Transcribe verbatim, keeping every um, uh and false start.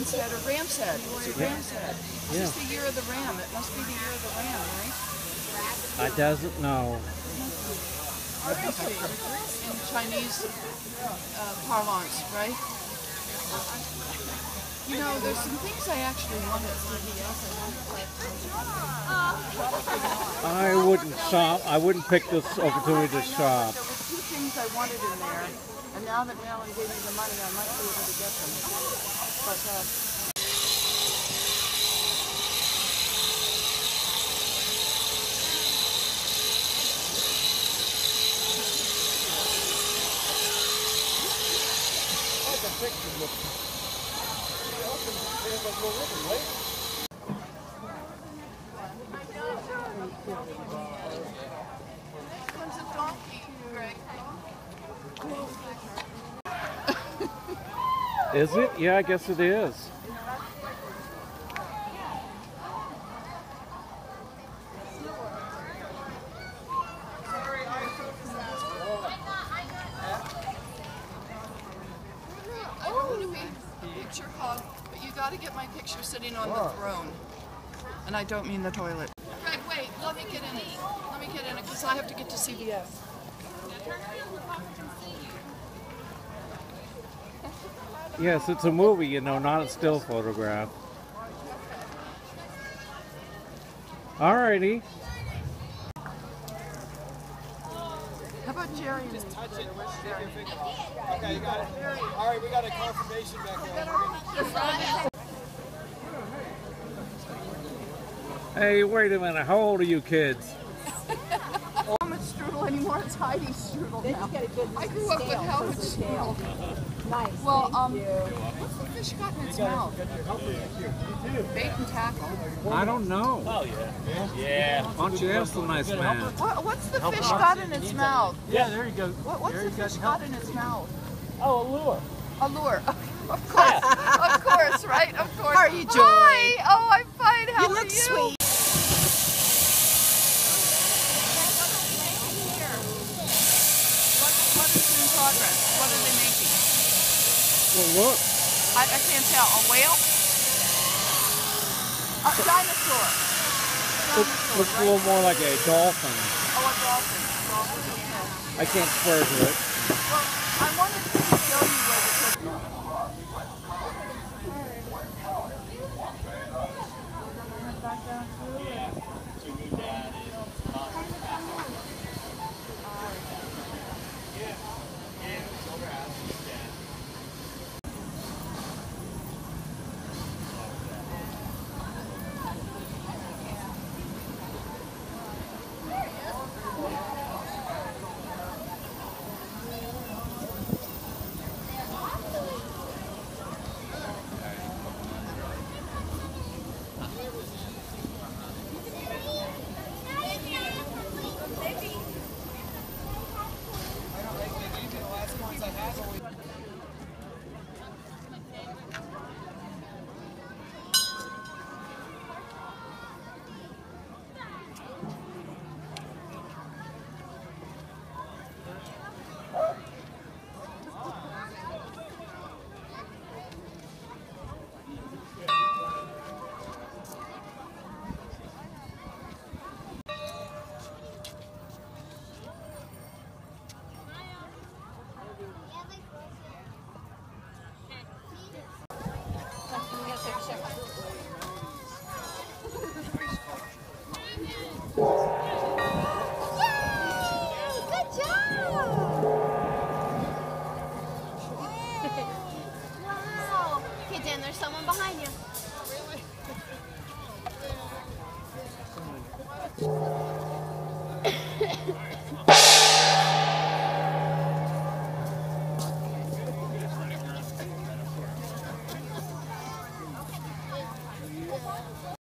Ram's head or ram's head. It's a ram's head. Yeah. This is the year of the ram. It must be the year of the ram, right? I doesn't know. In Chinese uh, parlance, right? You know, there's some things I actually want at C V S. I wouldn't shop. I wouldn't pick this opportunity to shop. There were two things I wanted in there, and now that Marilyn gave me the money, I might be able to get them. But, uh, is it? Yeah, I guess it is. And I don't mean the toilet. Greg, wait, let me get in it. Let me get in it, because I have to get to C V S. Yeah, yes, it's a movie, you know, not a still photograph. Alrighty. How about Jerry? Just touch it. Okay, you got it. Alright, we got a confirmation back there. Hey, wait a minute, how old are you kids? I'm a strudel anymore, it's Heidi's strudel now. I grew up with Howard's strudel. Nice. Well, um, what's the fish got in its mouth? Bait and tackle? I don't know. Oh, yeah. Yeah. Why don't you ask the nice man? What, what's the fish got in its mouth? Yeah, there you go. What, what's the fish got in its mouth? Oh, a lure. A lure. Of course. Of course, right? Of course. How are you, Joy? Hi. Oh, I'm fine. How are you? You look sweet. What are they making? Well, look. I, I can't tell. A whale? A dinosaur. It looks a little more like a dolphin. Oh, a dolphin. Dolphin. I can't swear to it. Well, I wanted to show you where the fish Someone.